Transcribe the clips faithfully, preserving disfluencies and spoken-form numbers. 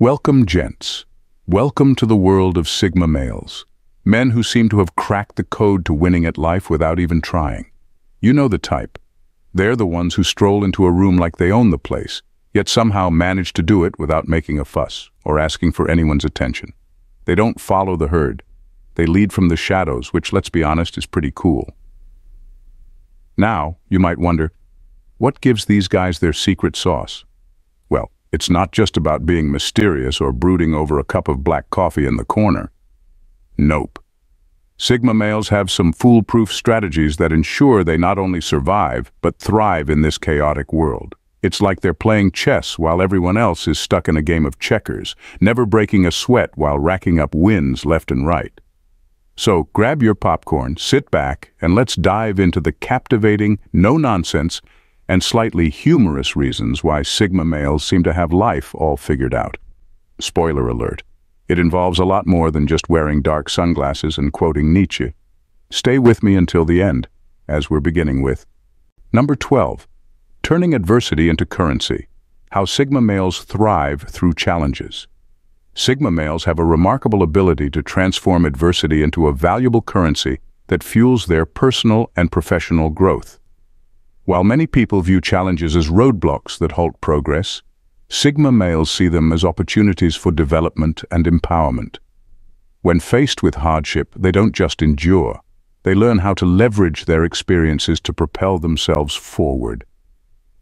Welcome, gents. Welcome to the world of Sigma males, men who seem to have cracked the code to winning at life without even trying. You know the type. They're the ones who stroll into a room like they own the place, yet somehow manage to do it without making a fuss or asking for anyone's attention. They don't follow the herd. They lead from the shadows, which, let's be honest, is pretty cool. Now, you might wonder, what gives these guys their secret sauce? Well, it's not just about being mysterious or brooding over a cup of black coffee in the corner. Nope. Sigma males have some foolproof strategies that ensure they not only survive, but thrive in this chaotic world. It's like they're playing chess while everyone else is stuck in a game of checkers, never breaking a sweat while racking up wins left and right. So grab your popcorn, sit back, and let's dive into the captivating, no-nonsense, and slightly humorous reasons why Sigma males seem to have life all figured out. Spoiler alert, it involves a lot more than just wearing dark sunglasses and quoting Nietzsche. Stay with me until the end, as we're beginning with Number twelve. Turning adversity into currency. How Sigma males thrive through challenges. Sigma males have a remarkable ability to transform adversity into a valuable currency that fuels their personal and professional growth. While many people view challenges as roadblocks that halt progress, Sigma males see them as opportunities for development and empowerment. When faced with hardship, they don't just endure. They learn how to leverage their experiences to propel themselves forward.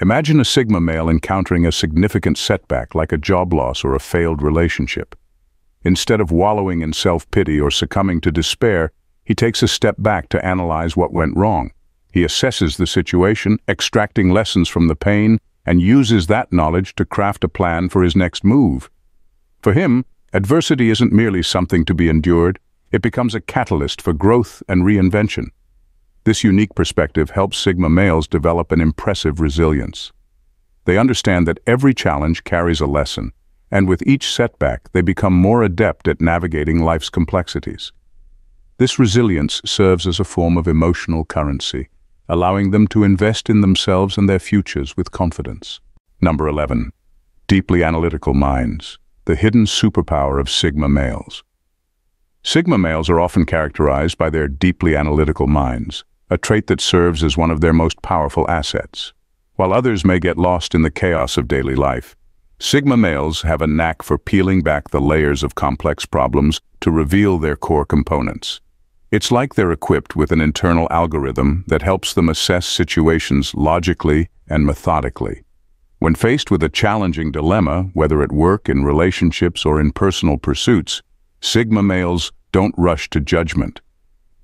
Imagine a Sigma male encountering a significant setback like a job loss or a failed relationship. Instead of wallowing in self-pity or succumbing to despair, he takes a step back to analyze what went wrong. He assesses the situation, extracting lessons from the pain, and uses that knowledge to craft a plan for his next move. For him, adversity isn't merely something to be endured, it becomes a catalyst for growth and reinvention. This unique perspective helps Sigma males develop an impressive resilience. They understand that every challenge carries a lesson, and with each setback, they become more adept at navigating life's complexities. This resilience serves as a form of emotional currency, allowing them to invest in themselves and their futures with confidence. Number eleven. Deeply analytical minds, the hidden superpower of Sigma males. Sigma males are often characterized by their deeply analytical minds, a trait that serves as one of their most powerful assets. While others may get lost in the chaos of daily life, Sigma males have a knack for peeling back the layers of complex problems to reveal their core components. It's like they're equipped with an internal algorithm that helps them assess situations logically and methodically. When faced with a challenging dilemma, whether at work, in relationships, or in personal pursuits, Sigma males don't rush to judgment.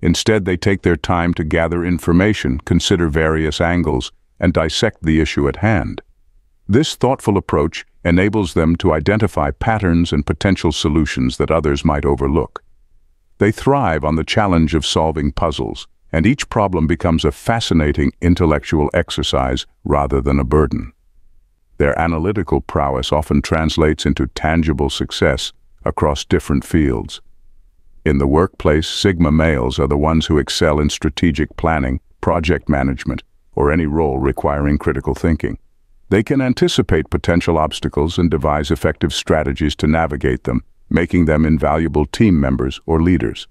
Instead, they take their time to gather information, consider various angles, and dissect the issue at hand. This thoughtful approach enables them to identify patterns and potential solutions that others might overlook. They thrive on the challenge of solving puzzles, and each problem becomes a fascinating intellectual exercise rather than a burden. Their analytical prowess often translates into tangible success across different fields. In the workplace, Sigma males are the ones who excel in strategic planning, project management, or any role requiring critical thinking. They can anticipate potential obstacles and devise effective strategies to navigate them, making them invaluable team members or leaders.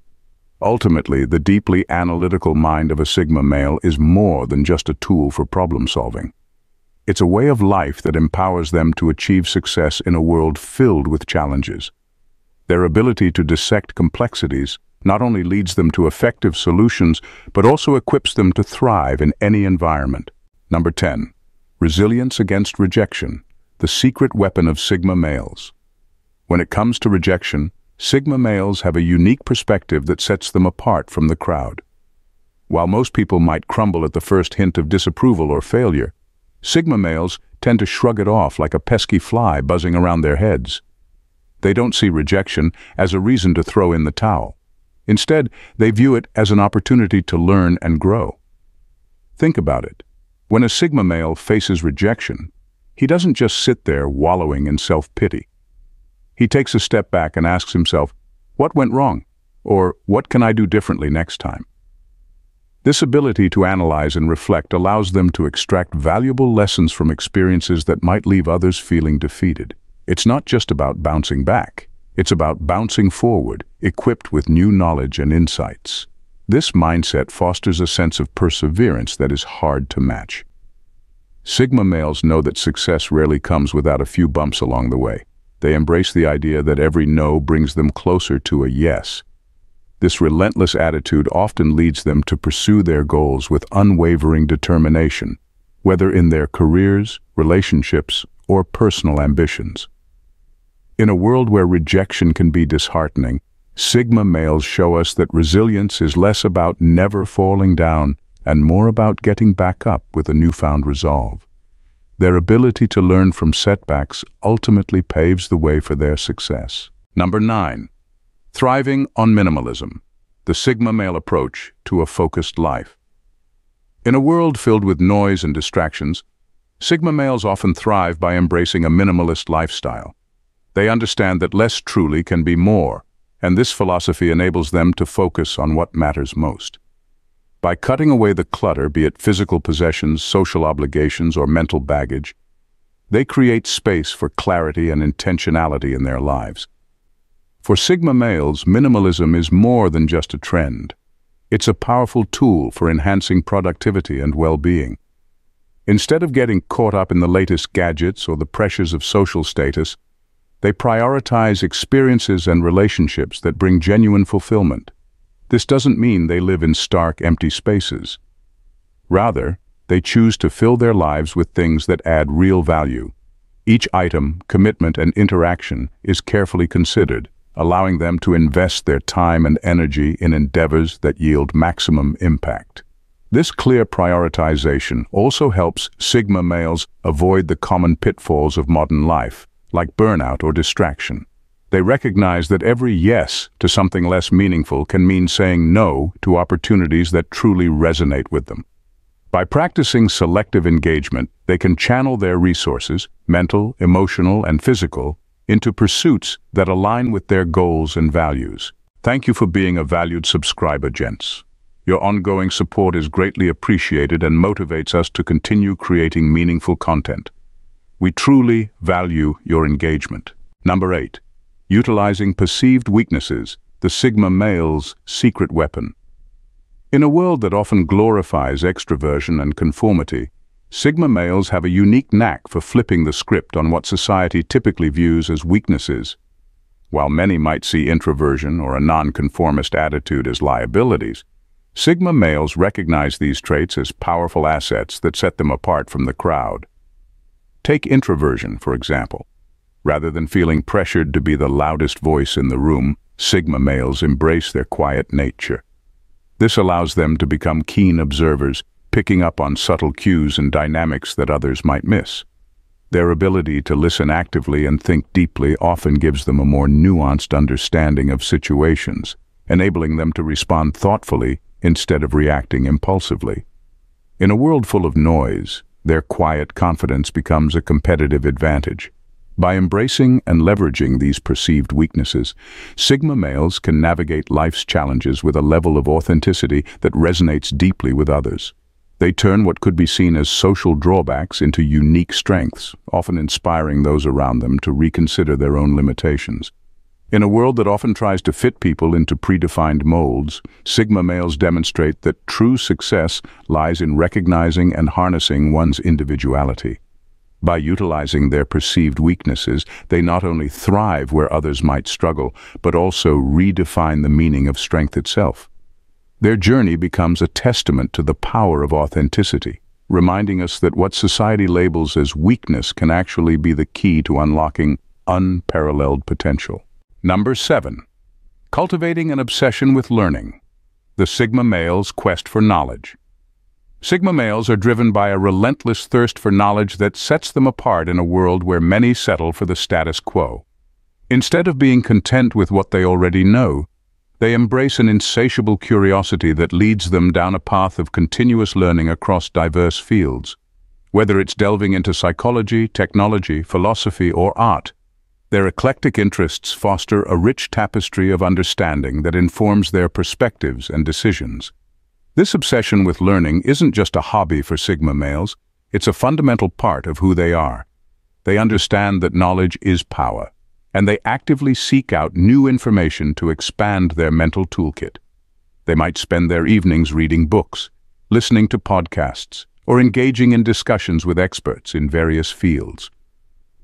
Ultimately, the deeply analytical mind of a Sigma male is more than just a tool for problem solving. It's a way of life that empowers them to achieve success in a world filled with challenges. Their ability to dissect complexities not only leads them to effective solutions, but also equips them to thrive in any environment. Number ten. Resilience against rejection, the secret weapon of Sigma males. When it comes to rejection, Sigma males have a unique perspective that sets them apart from the crowd. While most people might crumble at the first hint of disapproval or failure, Sigma males tend to shrug it off like a pesky fly buzzing around their heads. They don't see rejection as a reason to throw in the towel. Instead, they view it as an opportunity to learn and grow. Think about it. When a Sigma male faces rejection, he doesn't just sit there wallowing in self-pity. He takes a step back and asks himself, "What went wrong?" or "What can I do differently next time?" This ability to analyze and reflect allows them to extract valuable lessons from experiences that might leave others feeling defeated. It's not just about bouncing back. It's about bouncing forward, equipped with new knowledge and insights. This mindset fosters a sense of perseverance that is hard to match. Sigma males know that success rarely comes without a few bumps along the way. They embrace the idea that every no brings them closer to a yes. This relentless attitude often leads them to pursue their goals with unwavering determination, whether in their careers, relationships, or personal ambitions. In a world where rejection can be disheartening, Sigma males show us that resilience is less about never falling down and more about getting back up with a newfound resolve. Their ability to learn from setbacks ultimately paves the way for their success. Number nine, thriving on minimalism, the Sigma male approach to a focused life. In a world filled with noise and distractions, Sigma males often thrive by embracing a minimalist lifestyle. They understand that less truly can be more, and this philosophy enables them to focus on what matters most. By cutting away the clutter, be it physical possessions, social obligations, or mental baggage, they create space for clarity and intentionality in their lives. For Sigma males, minimalism is more than just a trend. It's a powerful tool for enhancing productivity and well-being. Instead of getting caught up in the latest gadgets or the pressures of social status, they prioritize experiences and relationships that bring genuine fulfillment. This doesn't mean they live in stark, empty spaces. Rather, they choose to fill their lives with things that add real value. Each item, commitment, and interaction is carefully considered, allowing them to invest their time and energy in endeavors that yield maximum impact. This clear prioritization also helps Sigma males avoid the common pitfalls of modern life, like burnout or distraction. They recognize that every yes to something less meaningful can mean saying no to opportunities that truly resonate with them. By practicing selective engagement, they can channel their resources, mental, emotional, and physical, into pursuits that align with their goals and values. Thank you for being a valued subscriber, gents. Your ongoing support is greatly appreciated and motivates us to continue creating meaningful content. We truly value your engagement. Number eight. Utilizing perceived weaknesses, the Sigma male's secret weapon. In a world that often glorifies extroversion and conformity, Sigma males have a unique knack for flipping the script on what society typically views as weaknesses. While many might see introversion or a non-conformist attitude as liabilities, Sigma males recognize these traits as powerful assets that set them apart from the crowd. Take introversion, for example. Rather than feeling pressured to be the loudest voice in the room, Sigma males embrace their quiet nature. This allows them to become keen observers, picking up on subtle cues and dynamics that others might miss. Their ability to listen actively and think deeply often gives them a more nuanced understanding of situations, enabling them to respond thoughtfully instead of reacting impulsively. In a world full of noise, their quiet confidence becomes a competitive advantage. By embracing and leveraging these perceived weaknesses, Sigma males can navigate life's challenges with a level of authenticity that resonates deeply with others. They turn what could be seen as social drawbacks into unique strengths, often inspiring those around them to reconsider their own limitations. In a world that often tries to fit people into predefined molds, Sigma males demonstrate that true success lies in recognizing and harnessing one's individuality. By utilizing their perceived weaknesses, they not only thrive where others might struggle, but also redefine the meaning of strength itself. Their journey becomes a testament to the power of authenticity, reminding us that what society labels as weakness can actually be the key to unlocking unparalleled potential. Number seven, cultivating an obsession with learning, the Sigma male's quest for knowledge. Sigma males are driven by a relentless thirst for knowledge that sets them apart in a world where many settle for the status quo. Instead of being content with what they already know, they embrace an insatiable curiosity that leads them down a path of continuous learning across diverse fields. Whether it's delving into psychology, technology, philosophy, or art, their eclectic interests foster a rich tapestry of understanding that informs their perspectives and decisions. This obsession with learning isn't just a hobby for Sigma males, it's a fundamental part of who they are. They understand that knowledge is power, and they actively seek out new information to expand their mental toolkit. They might spend their evenings reading books, listening to podcasts, or engaging in discussions with experts in various fields.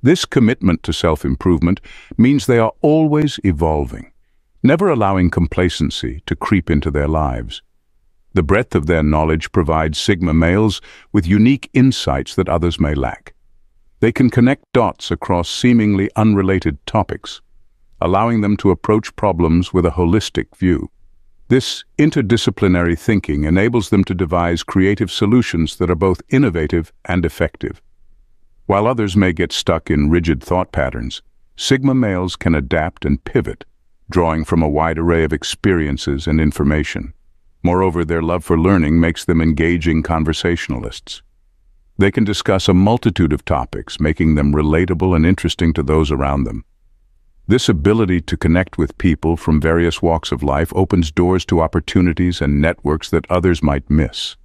This commitment to self-improvement means they are always evolving, never allowing complacency to creep into their lives. The breadth of their knowledge provides Sigma males with unique insights that others may lack. They can connect dots across seemingly unrelated topics, allowing them to approach problems with a holistic view. This interdisciplinary thinking enables them to devise creative solutions that are both innovative and effective. While others may get stuck in rigid thought patterns, Sigma males can adapt and pivot, drawing from a wide array of experiences and information. Moreover, their love for learning makes them engaging conversationalists. They can discuss a multitude of topics, making them relatable and interesting to those around them. This ability to connect with people from various walks of life opens doors to opportunities and networks that others might miss.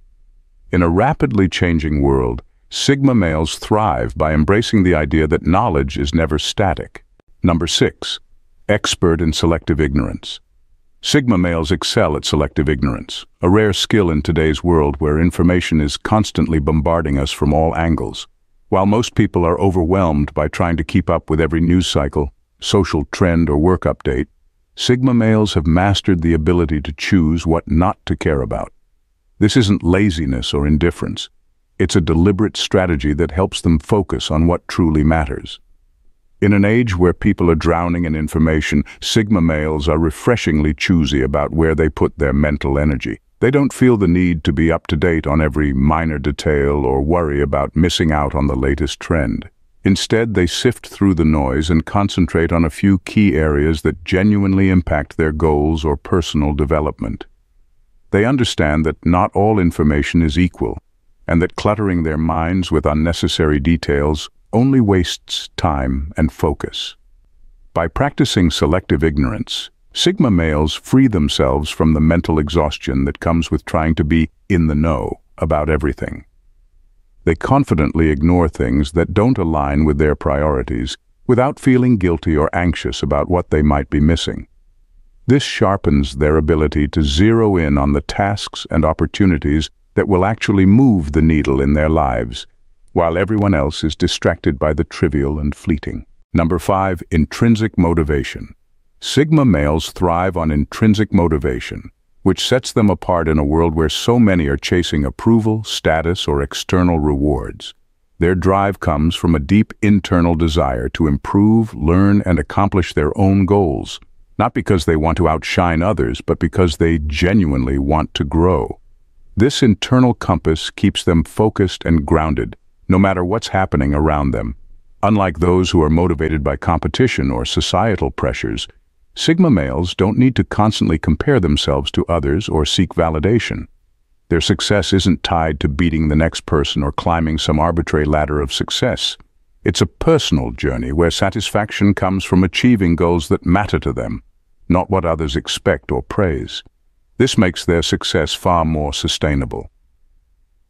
In a rapidly changing world, Sigma males thrive by embracing the idea that knowledge is never static. Number six, expert in selective ignorance. Sigma males excel at selective ignorance, a rare skill in today's world where information is constantly bombarding us from all angles. While most people are overwhelmed by trying to keep up with every news cycle, social trend, or work update, Sigma males have mastered the ability to choose what not to care about. This isn't laziness or indifference. It's a deliberate strategy that helps them focus on what truly matters. In an age where people are drowning in information, Sigma males are refreshingly choosy about where they put their mental energy. They don't feel the need to be up to date on every minor detail or worry about missing out on the latest trend. Instead, they sift through the noise and concentrate on a few key areas that genuinely impact their goals or personal development. They understand that not all information is equal, and that cluttering their minds with unnecessary details only wastes time and focus. By practicing selective ignorance, Sigma males free themselves from the mental exhaustion that comes with trying to be in the know about everything. They confidently ignore things that don't align with their priorities without feeling guilty or anxious about what they might be missing. This sharpens their ability to zero in on the tasks and opportunities that will actually move the needle in their lives, while everyone else is distracted by the trivial and fleeting. Number five, intrinsic motivation. Sigma males thrive on intrinsic motivation, which sets them apart in a world where so many are chasing approval, status, or external rewards. Their drive comes from a deep internal desire to improve, learn, and accomplish their own goals, not because they want to outshine others, but because they genuinely want to grow. This internal compass keeps them focused and grounded, no matter what's happening around them. Unlike those who are motivated by competition or societal pressures, Sigma males don't need to constantly compare themselves to others or seek validation. Their success isn't tied to beating the next person or climbing some arbitrary ladder of success. It's a personal journey where satisfaction comes from achieving goals that matter to them, not what others expect or praise. This makes their success far more sustainable.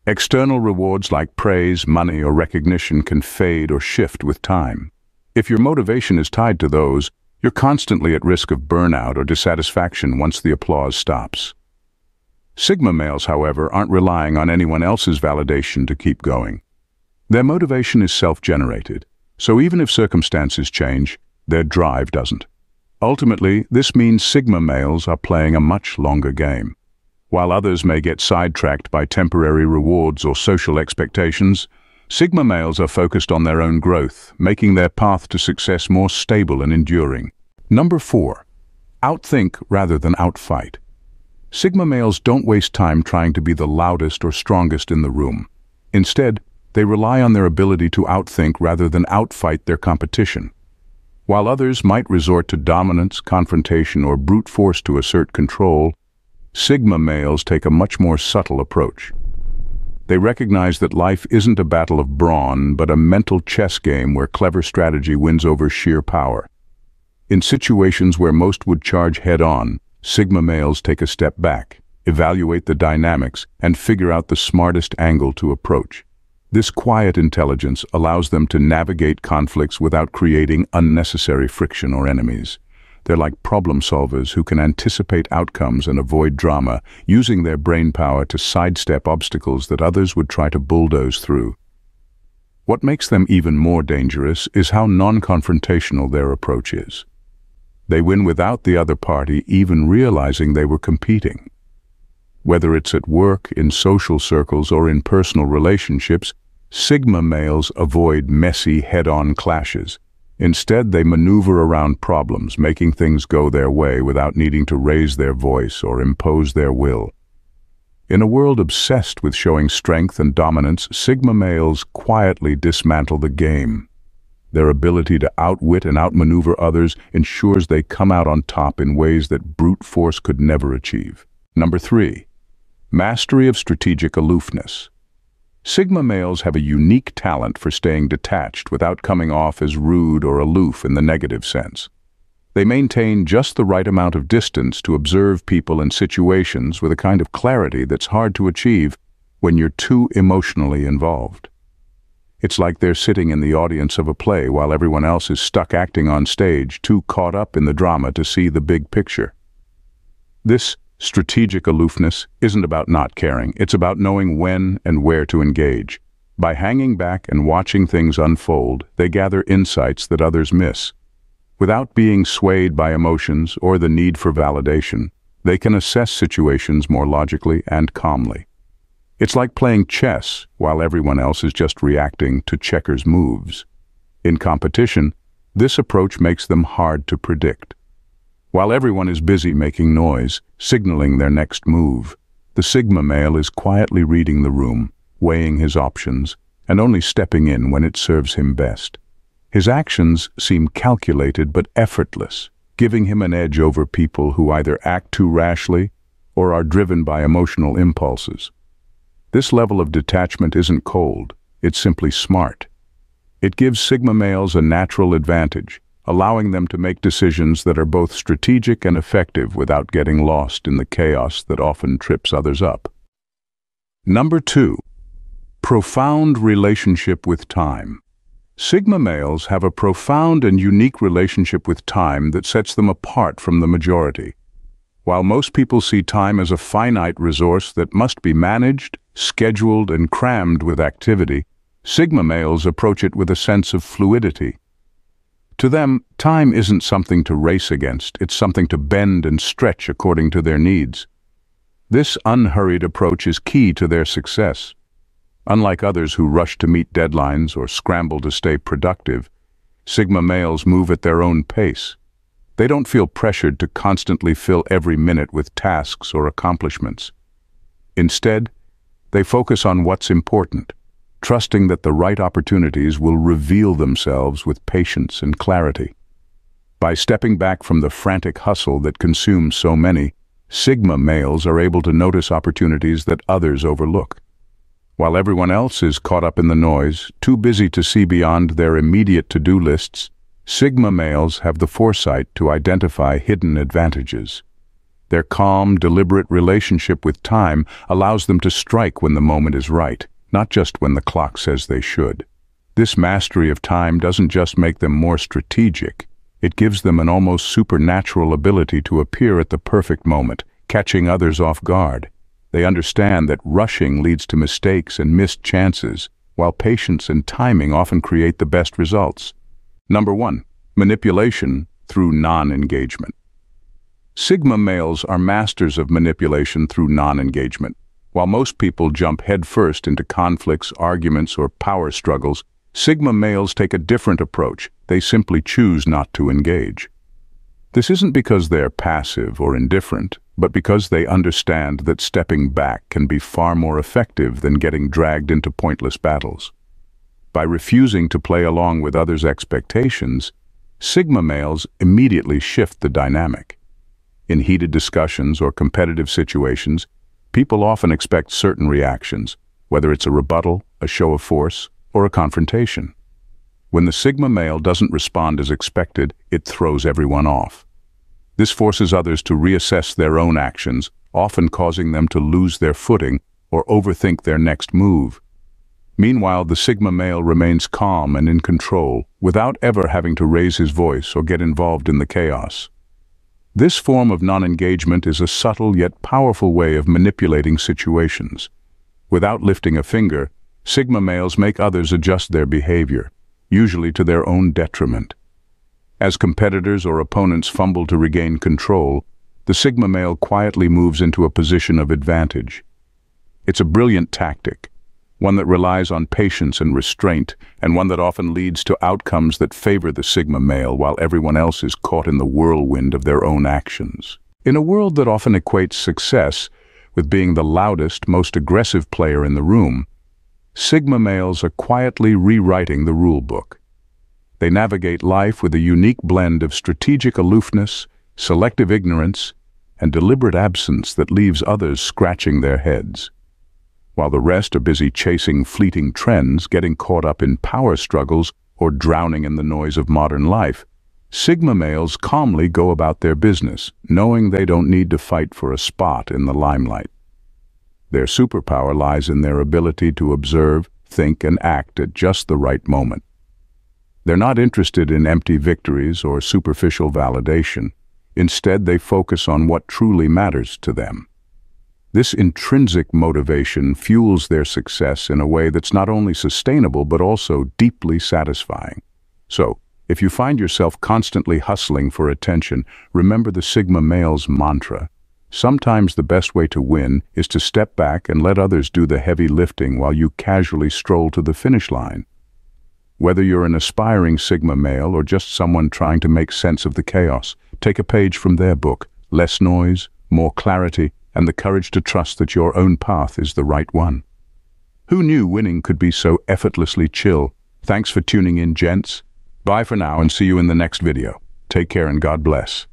External rewards like praise, money, or recognition can fade or shift with time. If your motivation is tied to those, you're constantly at risk of burnout or dissatisfaction once the applause stops. Sigma males, however, aren't relying on anyone else's validation to keep going. Their motivation is self-generated, so even if circumstances change, their drive doesn't. Ultimately, this means Sigma males are playing a much longer game. While others may get sidetracked by temporary rewards or social expectations, Sigma males are focused on their own growth, making their path to success more stable and enduring. Number four, outthink rather than outfight. Sigma males don't waste time trying to be the loudest or strongest in the room. Instead, they rely on their ability to outthink rather than outfight their competition. While others might resort to dominance, confrontation, or brute force to assert control, Sigma males take a much more subtle approach. They recognize that life isn't a battle of brawn, but a mental chess game where clever strategy wins over sheer power. In situations where most would charge head-on, Sigma males take a step back, evaluate the dynamics, and figure out the smartest angle to approach. This quiet intelligence allows them to navigate conflicts without creating unnecessary friction or enemies. They're like problem solvers who can anticipate outcomes and avoid drama, using their brain power to sidestep obstacles that others would try to bulldoze through. What makes them even more dangerous is how non-confrontational their approach is. They win without the other party even realizing they were competing. Whether it's at work, in social circles, or in personal relationships, Sigma males avoid messy head-on clashes. Instead, they maneuver around problems, making things go their way without needing to raise their voice or impose their will. In a world obsessed with showing strength and dominance, Sigma males quietly dismantle the game. Their ability to outwit and outmaneuver others ensures they come out on top in ways that brute force could never achieve. Number three, mastery of strategic aloofness. Sigma males have a unique talent for staying detached without coming off as rude or aloof in the negative sense. They maintain just the right amount of distance to observe people and situations with a kind of clarity that's hard to achieve when you're too emotionally involved. It's like they're sitting in the audience of a play while everyone else is stuck acting on stage, too caught up in the drama to see the big picture. This strategic aloofness isn't about not caring, it's about knowing when and where to engage. By hanging back and watching things unfold, they gather insights that others miss. Without being swayed by emotions or the need for validation, they can assess situations more logically and calmly. It's like playing chess while everyone else is just reacting to checkers' moves. In competition, this approach makes them hard to predict. While everyone is busy making noise, signaling their next move, the Sigma male is quietly reading the room, weighing his options, and only stepping in when it serves him best. His actions seem calculated but effortless, giving him an edge over people who either act too rashly or are driven by emotional impulses. This level of detachment isn't cold, it's simply smart. It gives Sigma males a natural advantage, allowing them to make decisions that are both strategic and effective without getting lost in the chaos that often trips others up. Number two, profound relationship with time. Sigma males have a profound and unique relationship with time that sets them apart from the majority. While most people see time as a finite resource that must be managed, scheduled, and crammed with activity, Sigma males approach it with a sense of fluidity. To them, time isn't something to race against, it's something to bend and stretch according to their needs. This unhurried approach is key to their success. Unlike others who rush to meet deadlines or scramble to stay productive, Sigma males move at their own pace. They don't feel pressured to constantly fill every minute with tasks or accomplishments. Instead, they focus on what's important, trusting that the right opportunities will reveal themselves with patience and clarity. By stepping back from the frantic hustle that consumes so many, Sigma males are able to notice opportunities that others overlook. While everyone else is caught up in the noise, too busy to see beyond their immediate to-do lists, Sigma males have the foresight to identify hidden advantages. Their calm, deliberate relationship with time allows them to strike when the moment is right, not just when the clock says they should. This mastery of time doesn't just make them more strategic, it gives them an almost supernatural ability to appear at the perfect moment, catching others off guard. They understand that rushing leads to mistakes and missed chances, while patience and timing often create the best results. Number one, manipulation through non-engagement. Sigma males are masters of manipulation through non-engagement. While most people jump headfirst into conflicts, arguments, or power struggles, Sigma males take a different approach. They simply choose not to engage. This isn't because they're passive or indifferent, but because they understand that stepping back can be far more effective than getting dragged into pointless battles. By refusing to play along with others' expectations, Sigma males immediately shift the dynamic. In heated discussions or competitive situations, people often expect certain reactions, whether it's a rebuttal, a show of force, or a confrontation. When the Sigma male doesn't respond as expected, it throws everyone off. This forces others to reassess their own actions, often causing them to lose their footing or overthink their next move. Meanwhile, the Sigma male remains calm and in control, without ever having to raise his voice or get involved in the chaos. This form of non-engagement is a subtle yet powerful way of manipulating situations. Without lifting a finger, Sigma males make others adjust their behavior, usually to their own detriment. As competitors or opponents fumble to regain control, the Sigma male quietly moves into a position of advantage. It's a brilliant tactic, one that relies on patience and restraint, and one that often leads to outcomes that favor the Sigma male while everyone else is caught in the whirlwind of their own actions. In a world that often equates success with being the loudest, most aggressive player in the room, Sigma males are quietly rewriting the rulebook. They navigate life with a unique blend of strategic aloofness, selective ignorance, and deliberate absence that leaves others scratching their heads. While the rest are busy chasing fleeting trends, getting caught up in power struggles, or drowning in the noise of modern life, Sigma males calmly go about their business, knowing they don't need to fight for a spot in the limelight. Their superpower lies in their ability to observe, think, and act at just the right moment. They're not interested in empty victories or superficial validation. Instead, they focus on what truly matters to them. This intrinsic motivation fuels their success in a way that's not only sustainable but also deeply satisfying. So, if you find yourself constantly hustling for attention, remember the Sigma male's mantra. Sometimes the best way to win is to step back and let others do the heavy lifting while you casually stroll to the finish line. Whether you're an aspiring Sigma male or just someone trying to make sense of the chaos, take a page from their book. Less noise, more clarity, and the courage to trust that your own path is the right one. Who knew winning could be so effortlessly chill? Thanks for tuning in, gents. Bye for now and see you in the next video. Take care and God bless.